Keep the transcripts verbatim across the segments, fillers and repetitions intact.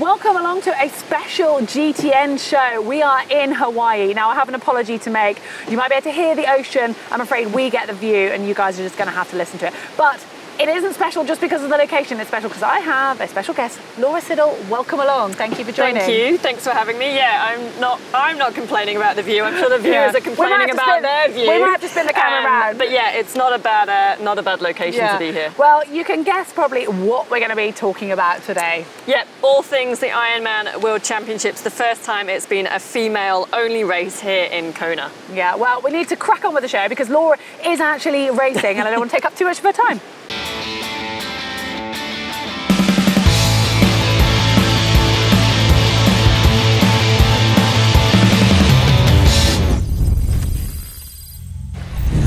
Welcome along to a special G T N show. We are in Hawaii. Now, I have an apology to make. You might be able to hear the ocean. I'm afraid we get the view and you guys are just going to have to listen to it. But it isn't special just because of the location. It's special because I have a special guest, Laura Siddall. Welcome along. Thank you for joining. Thank you. Thanks for having me. Yeah, I'm not. I'm not complaining about the view. I'm sure the viewers yeah. are complaining about spin, their view. We might have to spin the camera um, around. But yeah, it's not a bad, uh, not a bad location yeah. to be here. Well, you can guess probably what we're going to be talking about today. Yep, all things the Ironman World Championships. The first time it's been a female-only race here in Kona. Yeah. Well, we need to crack on with the show because Laura is actually racing, and I don't want to take up too much of her time.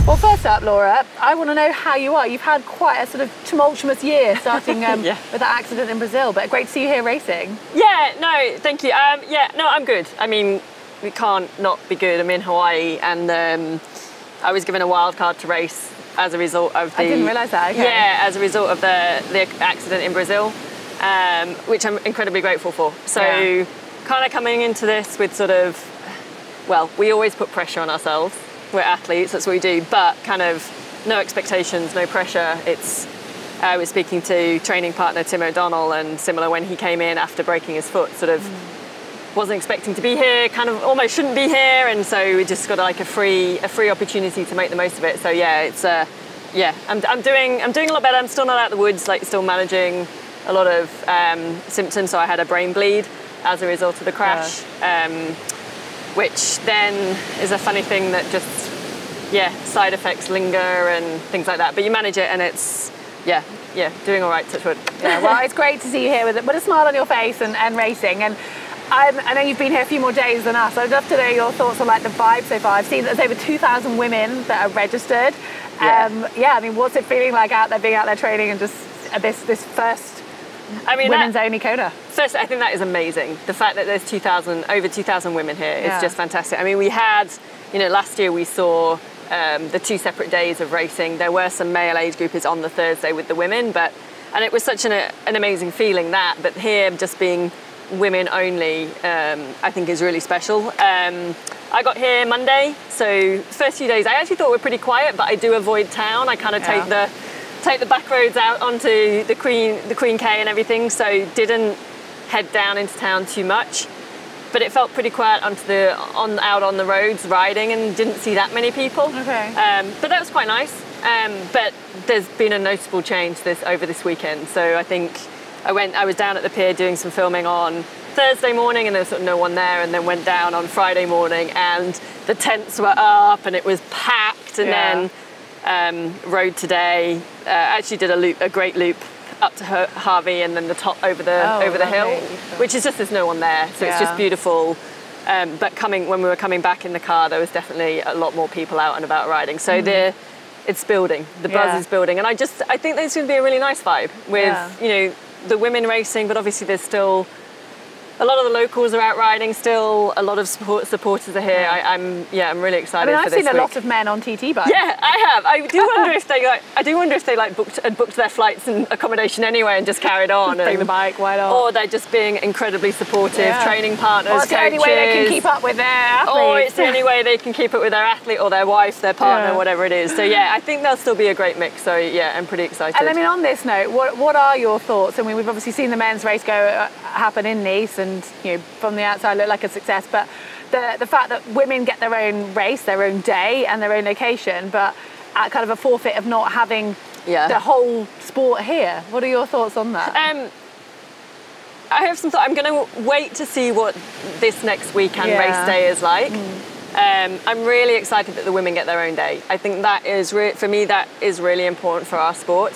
Well, first up, Laura, I want to know how you are. You've had quite a sort of tumultuous year, starting um, yeah. with that accident in Brazil, but great to see you here racing. Yeah, no, thank you. Um, yeah, no, I'm good. I mean, we can't not be good. I'm in Hawaii, and um, I was given a wild card to race as a result of the... I didn't realise that, okay. Yeah, as a result of the, the accident in Brazil, um, which I'm incredibly grateful for. So yeah. kind of coming into this with sort of... Well, we always put pressure on ourselves. We're athletes, that's what we do, but kind of no expectations, no pressure. It's I was speaking to training partner Tim O'Donnell, and similar when he came in after breaking his foot, sort of mm. wasn't expecting to be here, kind of almost shouldn't be here, and so we just got like a free a free opportunity to make the most of it. So yeah, it's uh, yeah, I'm, I'm doing I'm doing a lot better. I'm still not out of the woods, like still managing a lot of um, symptoms. So I had a brain bleed as a result of the crash. Yeah. Um, which then is a funny thing that just, yeah, side effects linger and things like that. But you manage it and it's, yeah, yeah, doing all right, touch wood. Yeah, well, it's great to see you here with, with a smile on your face and, and racing. And I'm, I know you've been here a few more days than us. I'd love to know your thoughts on like the vibe so far. I've seen that there's over two thousand women that are registered. Yeah. Um, yeah, I mean, what's it feeling like out there, being out there training and just uh, this, this first I mean, women's that, only Kona? First, I think that is amazing. The fact that there's two thousand, over two thousand women here is yeah. just fantastic. I mean, we had, you know, last year we saw um, the two separate days of racing. There were some male age groupers on the Thursday with the women, but and it was such an, a, an amazing feeling that. But here, just being women only, um, I think is really special. Um, I got here Monday, so first few days I actually thought we were pretty quiet, but I do avoid town. I kind of yeah. take the take the back roads out onto the Queen, the Queen K and everything, so didn't head down into town too much. But it felt pretty quiet onto the, on, out on the roads riding, and didn't see that many people. Okay. Um, but that was quite nice. Um, but there's been a noticeable change this over this weekend. So I think I went, I was down at the pier doing some filming on Thursday morning, and there was sort of no one there, and then went down on Friday morning, and the tents were up, and it was packed, and yeah. then Um, rode today. Uh, actually did a loop, a great loop up to her, Harvey, and then the top over the oh, over the hill, which is just there's no one there, so yeah. it's just beautiful. Um, but coming when we were coming back in the car, there was definitely a lot more people out and about riding. So mm. the it's building, the buzz yeah. is building, and I just I think there's going to be a really nice vibe with yeah. you know the women racing, but obviously there's still a lot of the locals are out riding still. A lot of support, supporters are here. Yeah. I, I'm yeah, I'm really excited. I mean, I've for this seen a week. lot of men on T T bikes. Yeah, I have. I do wonder if they like. I do wonder if they like booked had booked their flights and accommodation anyway and just carried on. Bring the bike, why not? Or they're just being incredibly supportive, yeah. training partners, well, it's coaches. It's the only way they can keep up with their athlete. Or it's the only way they can keep up with their athlete or their wife, their partner, yeah. whatever it is. So yeah, I think there'll still be a great mix. So yeah, I'm pretty excited. And I mean, on this note, what what are your thoughts? I mean, we've obviously seen the men's race go uh, happen in Nice. And And you know, from the outside, look like a success. But the the fact that women get their own race, their own day, and their own location, but at kind of a forfeit of not having yeah. the whole sport here. What are your thoughts on that? Um, I have some thoughts. I'm going to wait to see what this next weekend yeah. race day is like. Mm. Um, I'm really excited that the women get their own day. I think that is re for me that is really important for our sport.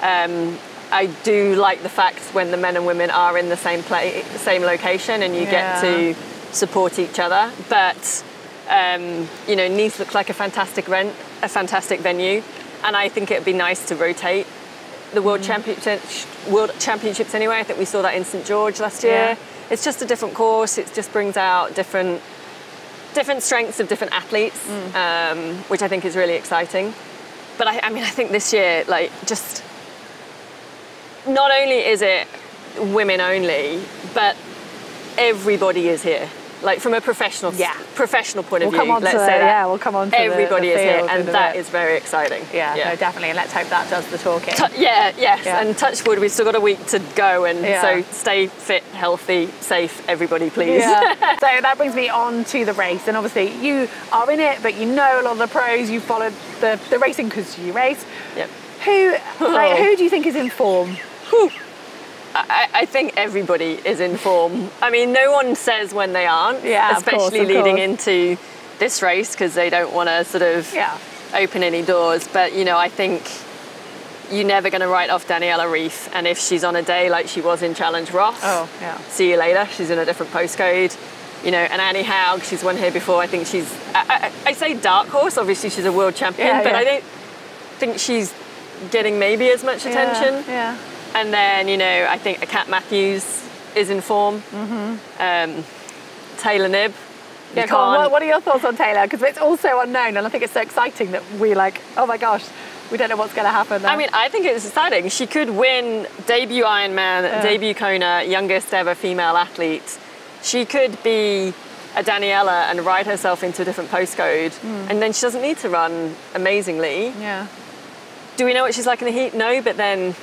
Um, I do like the fact when the men and women are in the same play, same location, and you yeah. get to support each other. But um, you know, Nice looks like a fantastic rent, a fantastic venue, and I think it'd be nice to rotate the World mm. Championships. World Championships, anyway. I think we saw that in Saint George last year. Yeah. It's just a different course. It just brings out different, different strengths of different athletes, mm. um, which I think is really exciting. But I, I mean, I think this year, like just. Not only is it women only, but everybody is here. Like from a professional yeah. professional point of we'll view, let's say that. Yeah, we'll come on to everybody the, the is here, and that bit. Is very exciting. Yeah, yeah, no, definitely, and let's hope that does the talking. Tu yeah, yes, yeah. And touch wood, we've still got a week to go, and yeah. so stay fit, healthy, safe, everybody, please. Yeah. So that brings me on to the race, and obviously you are in it, but you know a lot of the pros, you followed the, the racing because you race. Yep. Who, like, who do you think is in form? Whew. I, I think everybody is in form. I mean, no one says when they aren't, yeah, especially of course, of leading course. into this race, because they don't want to sort of yeah. open any doors. But, you know, I think you're never going to write off Daniela Ryf. And if she's on a day like she was in Challenge Ross, oh, yeah. see you later. She's in a different postcode. You know, and Annie Haug, she's won here before. I think she's, I, I, I say dark horse, obviously she's a world champion, yeah, but yeah. I don't think she's getting maybe as much attention. Yeah. yeah. And then, you know, I think Kat Matthews is in form. Mm-hmm. um, Taylor Knibb. Yeah, go on. What, what are your thoughts on Taylor? Because it's also unknown, and I think it's so exciting that we like, oh my gosh, we don't know what's going to happen there. I mean, I think it's exciting. She could win debut Ironman, yeah. debut Kona, youngest ever female athlete. She could be a Daniela and ride herself into a different postcode, mm. and then she doesn't need to run amazingly. Yeah. Do we know what she's like in the heat? No, but then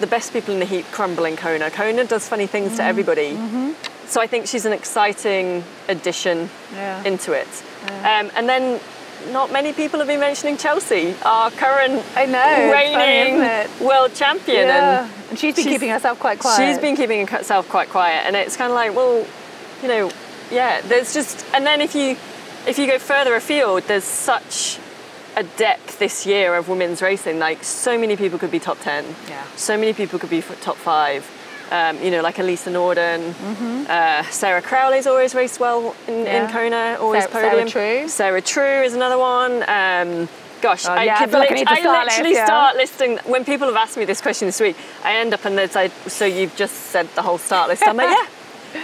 the best people in the heat crumble in Kona. Kona does funny things mm. to everybody. Mm-hmm. So I think she's an exciting addition yeah. into it. Yeah. Um, and then not many people have been mentioning Chelsea, our current I know, reigning funny, world champion. Yeah. And, and she's been she's, keeping herself quite quiet. She's been keeping herself quite quiet. And it's kind of like, well, you know, yeah, there's just... And then if you, if you go further afield, there's such... a depth this year of women's racing, like so many people could be top ten, yeah. so many people could be top five, um, you know, like Elisa Norden, mm-hmm. uh, Sarah Crowley's always raced well in, yeah. in Kona, always Sarah, podium. Sarah True. Sarah True is another one. Um, gosh, oh, I, yeah, could I, like I, I start literally list, yeah. start listing, when people have asked me this question this week, I end up and it's like, so you've just said the whole start list. I'm like, yeah.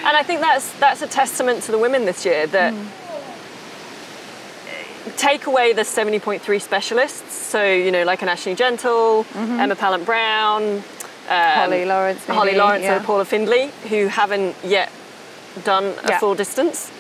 And I think that's, that's a testament to the women this year that mm. take away the seventy point three specialists, so, you know, like an Ashley Gentle, mm-hmm. Emma Pallant Brown, um, Holly Lawrence, maybe, Holly Lawrence yeah. or Paula Findlay, who haven't yet done a yeah. full distance.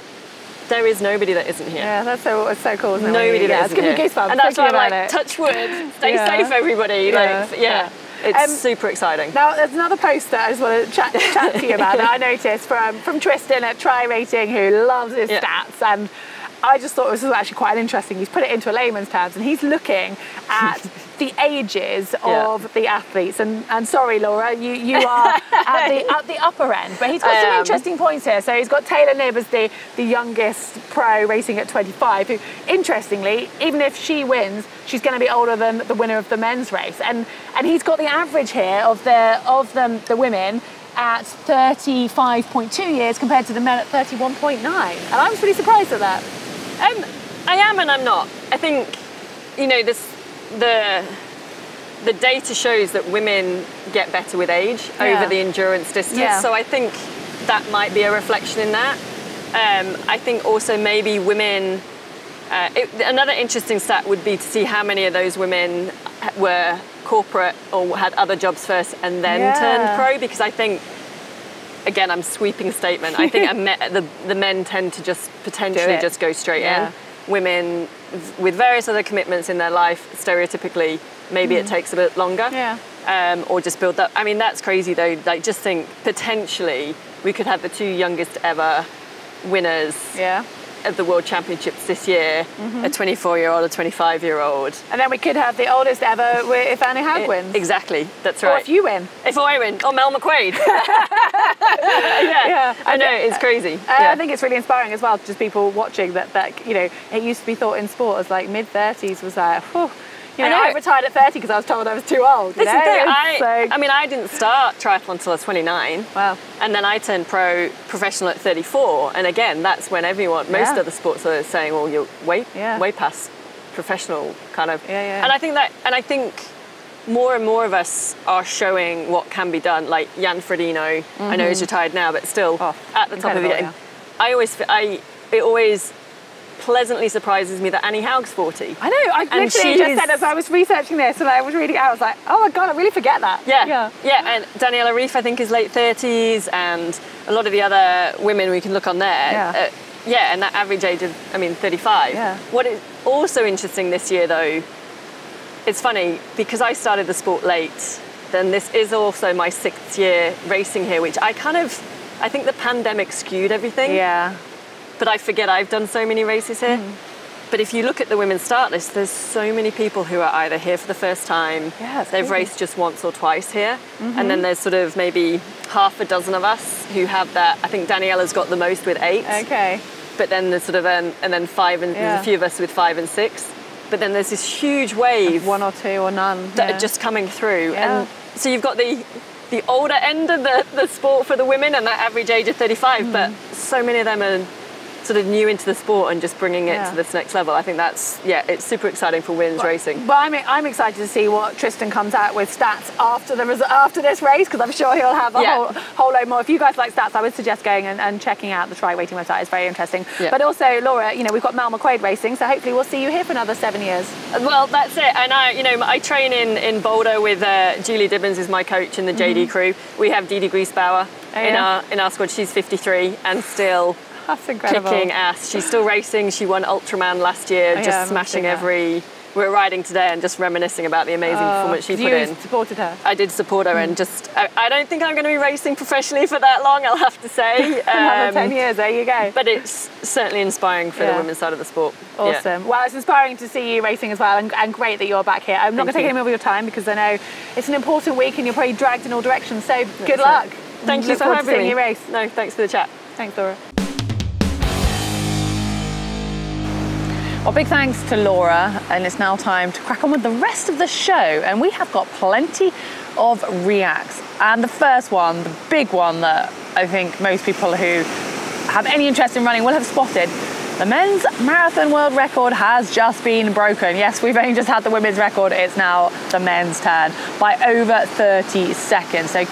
There is nobody that isn't here. Yeah, that's so, it's so cool, isn't it? Nobody yeah, that isn't here. It's giving me goosebumps. And that's why I'm like, it. touch wood, stay yeah. safe, everybody. Yeah. Like, yeah. yeah. It's um, super exciting. Now, there's another post that I just want to chat, chat to you about that I noticed from, from Tristan at Tri Rating, who loves his yeah. stats, and I just thought this was actually quite interesting. He's put it into a layman's terms, and he's looking at the ages yeah. of the athletes. And, and sorry, Laura, you, you are at, the, at the upper end. But he's got some um, interesting points here. So he's got Taylor Knibb as the, the youngest pro, racing at twenty-five, who, interestingly, even if she wins, she's going to be older than the winner of the men's race. And, and he's got the average here of the, of the, the women at thirty-five point two years compared to the men at thirty-one point nine. And I was pretty surprised at that. Um, I am and I'm not. I think, you know, this, the, the data shows that women get better with age yeah. over the endurance distance. Yeah. So I think that might be a reflection in that. Um, I think also maybe women, uh, it, another interesting stat would be to see how many of those women were corporate or had other jobs first and then yeah. turned pro, because I think, again, I'm sweeping statement. I think the, the men tend to just potentially just go straight yeah. in. Women with various other commitments in their life, stereotypically, maybe mm. it takes a bit longer. Yeah. Um, or just build up. I mean, that's crazy though. Like, just think, potentially, we could have the two youngest ever winners yeah. of the World Championships this year, mm-hmm. a twenty-four-year-old, a twenty-five-year-old. And then we could have the oldest ever if Annie Haug wins. Exactly, that's right. Or if you win. If I win, or Mel McQuaid. yeah. yeah, I know, it's crazy. Uh, yeah. I think it's really inspiring as well, just people watching that, that, you know, it used to be thought in sport as like mid-thirties was like, whew. You know, I, know. I retired at thirty because I was told I was too old. You know? I, so. I mean, I didn't start triathlon until I was twenty-nine. Wow. And then I turned pro professional at thirty-four. And again, that's when everyone, yeah. most other sports are saying, well, you're way, yeah. way past professional kind of. Yeah, yeah. And I think that, and I think more and more of us are showing what can be done. Like Jan Frodeno, mm-hmm. I know he's retired now, but still oh, at the top of the game. Yeah. I always, I, it always pleasantly surprises me that Annie Haug's forty. I know, I and literally just said as I was researching this and I was reading it out, I was like, oh my God, I really forget that. Yeah, yeah, yeah. And Daniela Ryf, I think, is late thirties, and a lot of the other women we can look on there. Yeah, uh, yeah and that average age of, I mean, thirty-five. Yeah. What is also interesting this year, though, it's funny, because I started the sport late, then this is also my sixth year racing here, which I kind of, I think the pandemic skewed everything. Yeah. But I forget I've done so many races here. Mm. But if you look at the women's start list, there's so many people who are either here for the first time, yeah, they've raced just once or twice here, mm-hmm. and then there's sort of maybe half a dozen of us who have that. I think Daniela's got the most with eight. Okay. But then there's sort of, um, and then five, and yeah. there's a few of us with five and six. But then there's this huge wave. Of one or two or none. That yeah. are just coming through. Yeah. And so you've got the... the older end of the, the sport for the women and that average age of thirty-five, mm. but so many of them are sort of new into the sport and just bringing it yeah. to this next level. I think that's, yeah, it's super exciting for women's well, racing. Well, I mean, I'm excited to see what Tristan comes out with stats after the after this race, because I'm sure he'll have a yeah. whole, whole load more. If you guys like stats, I would suggest going and, and checking out the Tri Rating website. It's very interesting. Yeah. But also, Laura, you know, we've got Mel McQuaid racing, so hopefully we'll see you here for another seven years. Well, that's it. And I, you know, I train in, in Boulder with uh, Julie Dibens, who's my coach in the J D mm-hmm. crew. We have Dede Griesbauer oh, yeah. in, our, in our squad. She's fifty-three and still... That's incredible. Kicking ass. She's still racing. She won Ultraman last year, oh, just yeah, smashing every... We were riding today and just reminiscing about the amazing oh, performance she put in. You supported her? I did support her, mm. and just... I, I don't think I'm going to be racing professionally for that long, I'll have to say. Um, Another ten years, there you go. But it's certainly inspiring for yeah. the women's side of the sport. Awesome. Yeah. Well, it's inspiring to see you racing as well, and, and great that you're back here. I'm not going to take any more of your time, because I know it's an important week and you're probably dragged in all directions, so That's good luck. It. Thank you for having me. You race. No, thanks for the chat. Thanks, Laura. Well, big thanks to Laura, and it's now time to crack on with the rest of the show, and we have got plenty of reacts. And the first one, the big one that I think most people who have any interest in running will have spotted, the men's marathon world record has just been broken. Yes, we've only just had the women's record, it's now the men's turn by over thirty seconds. So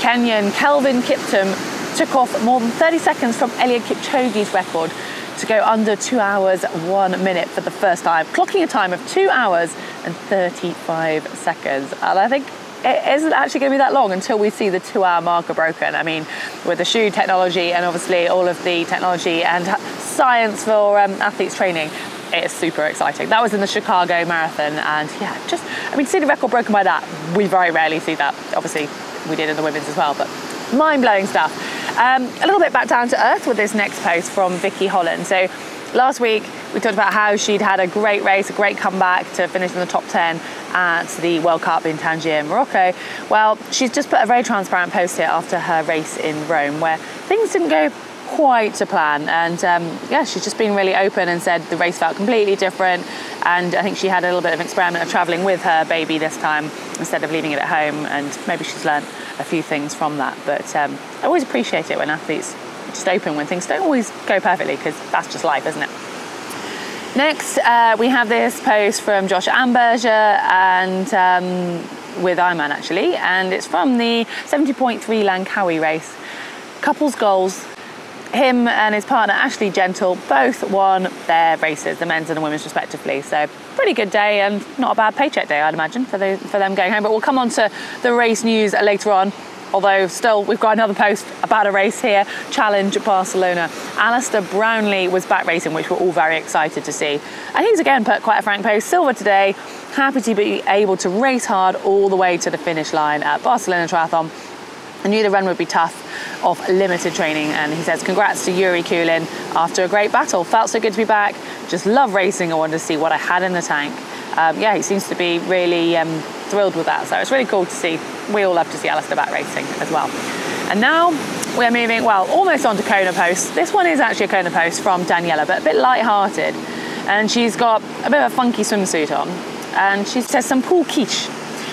Kenyan Kelvin Kiptum took off more than thirty seconds from Eliud Kipchoge's record to go under two hours, one minute for the first time, clocking a time of two hours and thirty-five seconds. And I think it isn't actually going to be that long until we see the two-hour marker broken. I mean, with the shoe technology and obviously all of the technology and science for um, athletes training, it's super exciting. That was in the Chicago Marathon, and yeah, just, I mean, to see the record broken by that, we very rarely see that. Obviously, we did in the women's as well, but mind-blowing stuff. Um, a little bit back down to earth with this next post from Vicky Holland. So last week we talked about how she'd had a great race, a great comeback to finish in the top ten at the World Cup in Tangier, Morocco. Well, she's just put a very transparent post here after her race in Rome, where things didn't go quite to plan, and um, yeah, she's just been really open and said the race felt completely different, and I think she had a little bit of an experiment of travelling with her baby this time instead of leaving it at home, and maybe she's learned a few things from that. But um, I always appreciate it when athletes are just open when things don't always go perfectly, because that's just life, isn't it? Next, uh, we have this post from Josh Amberger and um, with Ironman actually, and it's from the seventy point three Langkawi race. Couples goals. Him and his partner Ashley Gentle both won their races, the men's and the women's respectively. So pretty good day, and not a bad paycheck day, I'd imagine, for those, for them going home. But we'll come on to the race news later on. Although still, we've got another post about a race here, Challenge Barcelona. Alistair Brownlee was back racing, which we're all very excited to see. And he's again put quite a frank post, silver today, happy to be able to race hard all the way to the finish line at Barcelona Triathlon. I knew the run would be tough off limited training, and he says congrats to Yuri Kulin after a great battle. Felt so good to be back, just love racing, I wanted to see what I had in the tank. Um, yeah, he seems to be really um, thrilled with that, so it's really cool to see. We all love to see Alistair back racing as well. And now we're moving, well, almost on to Kona posts. This one is actually a Kona post from Daniela, but a bit light-hearted, and she's got a bit of a funky swimsuit on, and she says some pool quiche.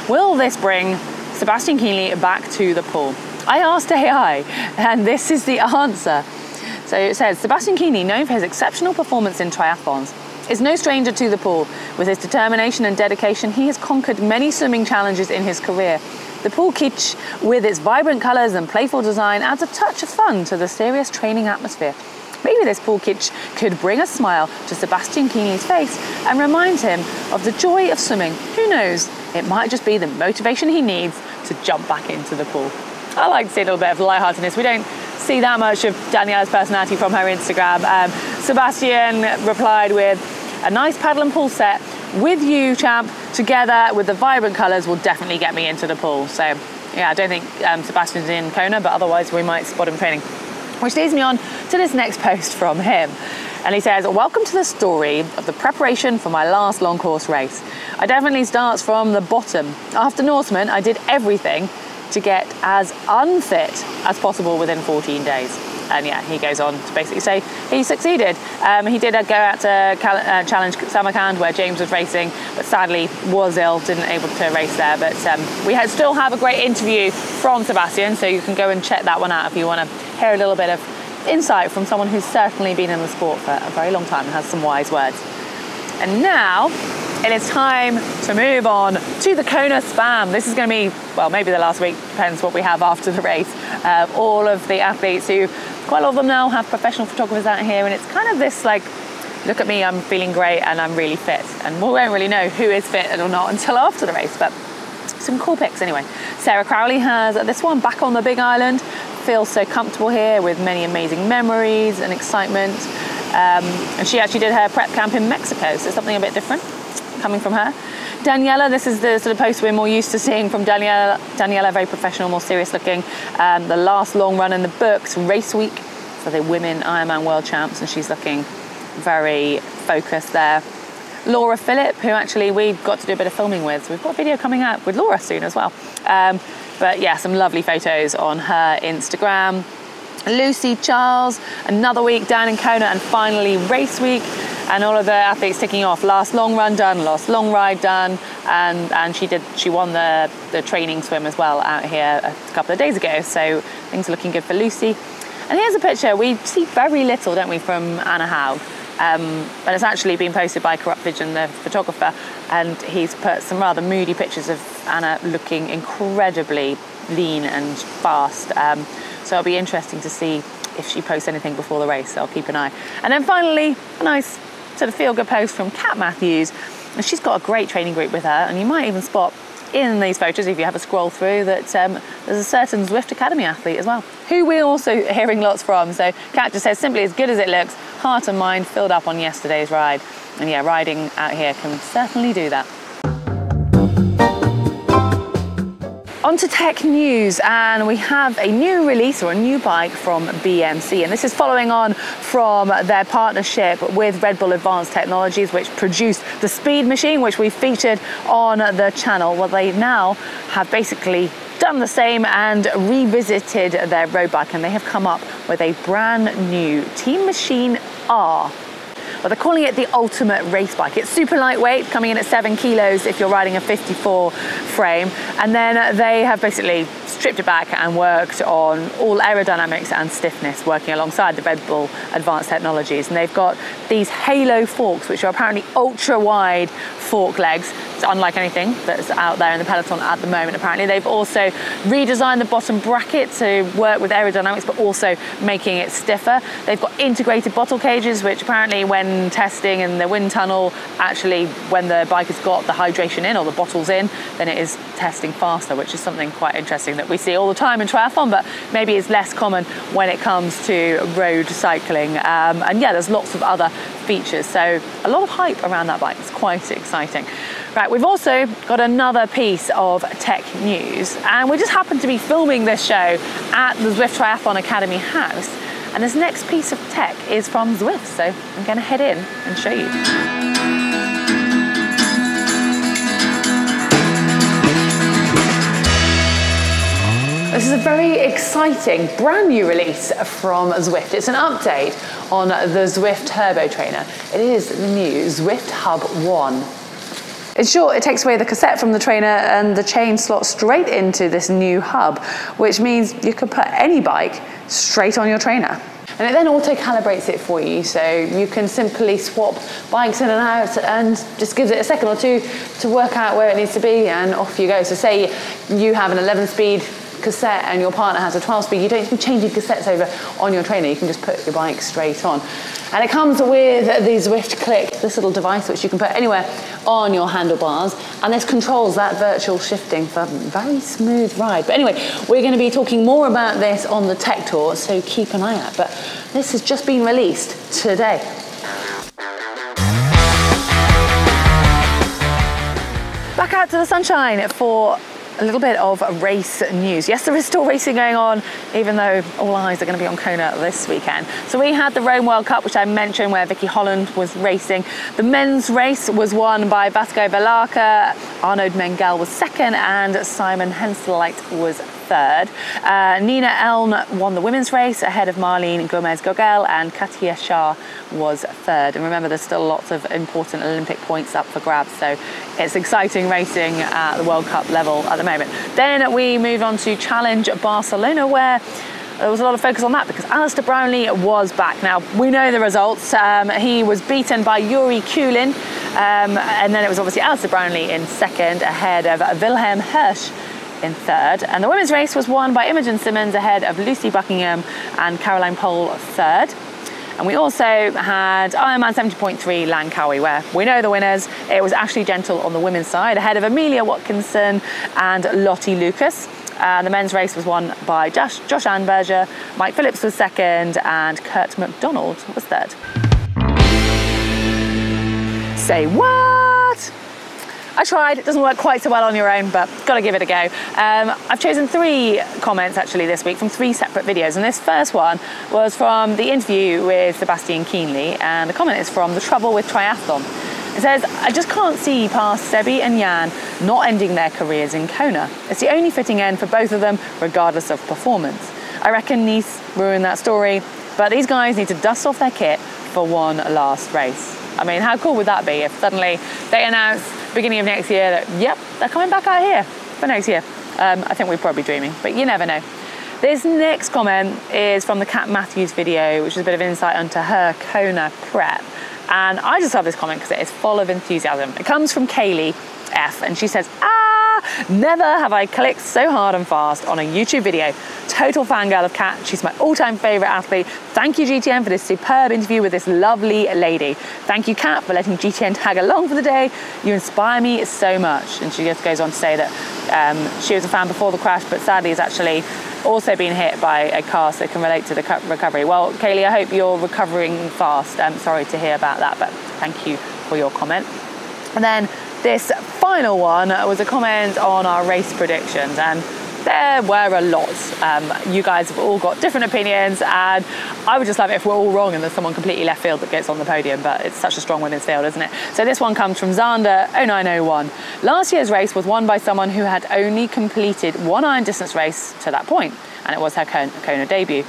Will this bring Sebastian Kienle back to the pool? I asked A I, and this is the answer. So it says, Sebastian Kienle, known for his exceptional performance in triathlons, is no stranger to the pool. With his determination and dedication, he has conquered many swimming challenges in his career. The pool kitsch, with its vibrant colors and playful design, adds a touch of fun to the serious training atmosphere. Maybe this package could bring a smile to Sebastian Kienle's face and remind him of the joy of swimming. Who knows? It might just be the motivation he needs to jump back into the pool. I like to see a little bit of lightheartedness. We don't see that much of Daniela's personality from her Instagram. Um, Sebastian replied with a nice paddle and pool set. With you, champ, together with the vibrant colours will definitely get me into the pool. So, yeah, I don't think um, Sebastian's in Kona, but otherwise we might spot him training. Which leads me on to this next post from him. And he says, welcome to the story of the preparation for my last long course race. I definitely starts from the bottom. After Norseman, I did everything to get as unfit as possible within fourteen days. And yeah, he goes on to basically say he succeeded. Um, he did go out to Cal uh, Challenge Samarkand where James was racing, but sadly was ill, didn't able to race there. But um, we had, still have a great interview from Sebastian, so you can go and check that one out if you want to hear a little bit of insight from someone who's certainly been in the sport for a very long time and has some wise words. And now it is time to move on to the Kona spam. This is going to be, well, maybe the last week, depends what we have after the race. Uh, all of the athletes who, quite a lot of them now have professional photographers out here, and it's kind of this like, look at me, I'm feeling great and I'm really fit. And we won't really know who is fit and or not until after the race, but some cool pics anyway. Sarah Crowley has this one, back on the Big Island. Feels so comfortable here with many amazing memories and excitement. Um, and she actually did her prep camp in Mexico, so something a bit different coming from her. Daniela, this is the sort of post we're more used to seeing from Daniela. Daniela, very professional, more serious looking. Um, the last long run in the books, race week for the women Ironman world champs, and she's looking very focused there. Laura Phillip, who actually we got to do a bit of filming with. So we've got a video coming out with Laura soon as well. Um, but yeah, some lovely photos on her Instagram. Lucy Charles, another week down in Kona and finally race week. And all of the athletes ticking off, last long run done, last long ride done, and, and she did she won the, the training swim as well out here a couple of days ago, so things are looking good for Lucy. And here's a picture, we see very little, don't we, from Anna Haug, um, but it's actually been posted by Corrupt Vision, the photographer, and he's put some rather moody pictures of Anna looking incredibly lean and fast, um, so it'll be interesting to see if she posts anything before the race, so I'll keep an eye. And then finally, a nice sort of feel-good post from Kat Matthews, and she's got a great training group with her, and you might even spot in these photos, if you have a scroll through, that um, there's a certain Zwift Academy athlete as well, who we're also hearing lots from. So Kat just says, simply as good as it looks, heart and mind filled up on yesterday's ride. And yeah, riding out here can certainly do that. On to tech news, and we have a new release or a new bike from B M C, and this is following on from their partnership with Red Bull Advanced Technologies, which produced the Speed Machine, which we featured on the channel. Well, they now have basically done the same and revisited their road bike, and they have come up with a brand new Team Machine R. But they're calling it the ultimate race bike. It's super lightweight, coming in at seven kilos if you're riding a fifty-four frame. And then they have basically stripped it back and worked on all aerodynamics and stiffness, working alongside the Red Bull Advanced Technologies. And they've got these halo forks, which are apparently ultra wide fork legs. It's unlike anything that's out there in the peloton at the moment, apparently. They've also redesigned the bottom bracket to work with aerodynamics, but also making it stiffer. They've got integrated bottle cages, which apparently when testing in the wind tunnel, actually when the bike has got the hydration in or the bottles in, then it is testing faster, which is something quite interesting that we see all the time in triathlon, but maybe it's less common when it comes to road cycling. Um, and yeah, there's lots of other features, so a lot of hype around that bike. It's quite exciting. Right, we've also got another piece of tech news, and we just happened to be filming this show at the Zwift Triathlon Academy house. And this next piece of tech is from Zwift, so I'm going to head in and show you. This is a very exciting brand new release from Zwift. It's an update on the Zwift Turbo Trainer. It is the new Zwift Hub one. In short, it takes away the cassette from the trainer and the chain slots straight into this new hub, which means you can put any bike straight on your trainer. And it then auto-calibrates it for you, so you can simply swap bikes in and out and just gives it a second or two to work out where it needs to be, and off you go. So say you have an eleven speed cassette and your partner has a twelve speed, you don't need changing cassettes over on your trainer. You can just put your bike straight on. And it comes with the Zwift Click, this little device which you can put anywhere on your handlebars, and this controls that virtual shifting for a very smooth ride. But anyway, we're going to be talking more about this on the Tech Tour, so keep an eye out. But this has just been released today. Back out to the sunshine for a little bit of race news. Yes, there is still racing going on, even though all eyes are going to be on Kona this weekend. So we had the Rome World Cup, which I mentioned, where Vicky Holland was racing. The men's race was won by Vasco Velarka, Arnaud Mengel was second, and Simon Henseleit was third. Uh, Nina Elm won the women's race ahead of Marlene Gomez-Gogel, and Katia Shah was third. And remember, there's still lots of important Olympic points up for grabs, so it's exciting racing at the World Cup level at the moment. Then we moved on to Challenge Barcelona, where there was a lot of focus on that because Alistair Brownlee was back. Now, we know the results. Um, he was beaten by Yuri Kulin, um, and then it was obviously Alistair Brownlee in second, ahead of Wilhelm Hirsch in third. And the women's race was won by Imogen Simmons ahead of Lucy Buckingham and Caroline Pole third. And we also had Ironman seventy point three Langkawi, where we know the winners. It was Ashley Gentle on the women's side ahead of Amelia Watkinson and Lottie Lucas. Uh, the men's race was won by Josh, Josh Amberger. Mike Phillips was second and Kurt MacDonald was third. Say what? I tried, it doesn't work quite so well on your own, but gotta give it a go. Um, I've chosen three comments actually this week from three separate videos, and this first one was from the interview with Sebastian Kienle, and the comment is from The Trouble with Triathlon. It says, I just can't see past Sebi and Jan not ending their careers in Kona. It's the only fitting end for both of them, regardless of performance. I reckon Nice ruined that story, but these guys need to dust off their kit for one last race. I mean, how cool would that be if suddenly they announced beginning of next year that, yep, they're coming back out here for next year. Um, I think we're probably dreaming, but you never know. This next comment is from the Kat Matthews video, which is a bit of insight onto her Kona prep. And I just love this comment because it is full of enthusiasm. It comes from Kaylee F, and she says, ah, never have I clicked so hard and fast on a YouTube video. Total fangirl of Kat. She's my all-time favourite athlete. Thank you, G T N, for this superb interview with this lovely lady. Thank you, Kat, for letting G T N tag along for the day. You inspire me so much. And she just goes on to say that um, she was a fan before the crash, but sadly has actually also been hit by a car, so can relate to the recovery. Well, Kaylee, I hope you're recovering fast. I'm sorry to hear about that, but thank you for your comment. And then this final one was a comment on our race predictions. And there were a lot. Um, you guys have all got different opinions, and I would just love it if we're all wrong and there's someone completely left field that gets on the podium, but it's such a strong women's field, isn't it? So this one comes from Xander oh nine oh one. Last year's race was won by someone who had only completed one iron distance race to that point, and it was her Kona debut.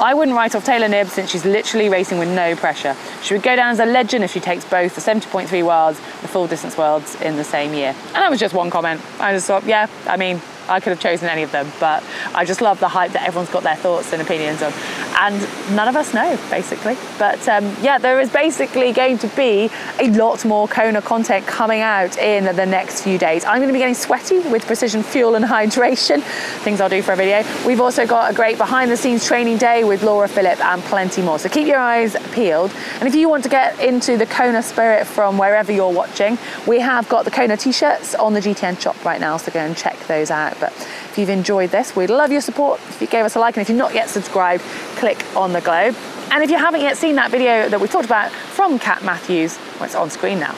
I wouldn't write off Taylor Knibb since she's literally racing with no pressure. She would go down as a legend if she takes both the seventy point three worlds, the full distance worlds in the same year. And that was just one comment. I just thought, yeah, I mean, I could have chosen any of them, but I just love the hype that everyone's got their thoughts and opinions on. And none of us know, basically. But um, yeah, there is basically going to be a lot more Kona content coming out in the next few days. I'm going to be getting sweaty with precision fuel and hydration, things I'll do for a video. We've also got a great behind-the-scenes training day with Laura Phillip and plenty more. So keep your eyes peeled. And if you want to get into the Kona spirit from wherever you're watching, we have got the Kona t-shirts on the G T N shop right now, so go and check those out. But if you've enjoyed this, we'd love your support if you gave us a like, and if you're not yet subscribed, click on the globe. And if you haven't yet seen that video that we talked about from Kat Matthews, well, it's on screen now.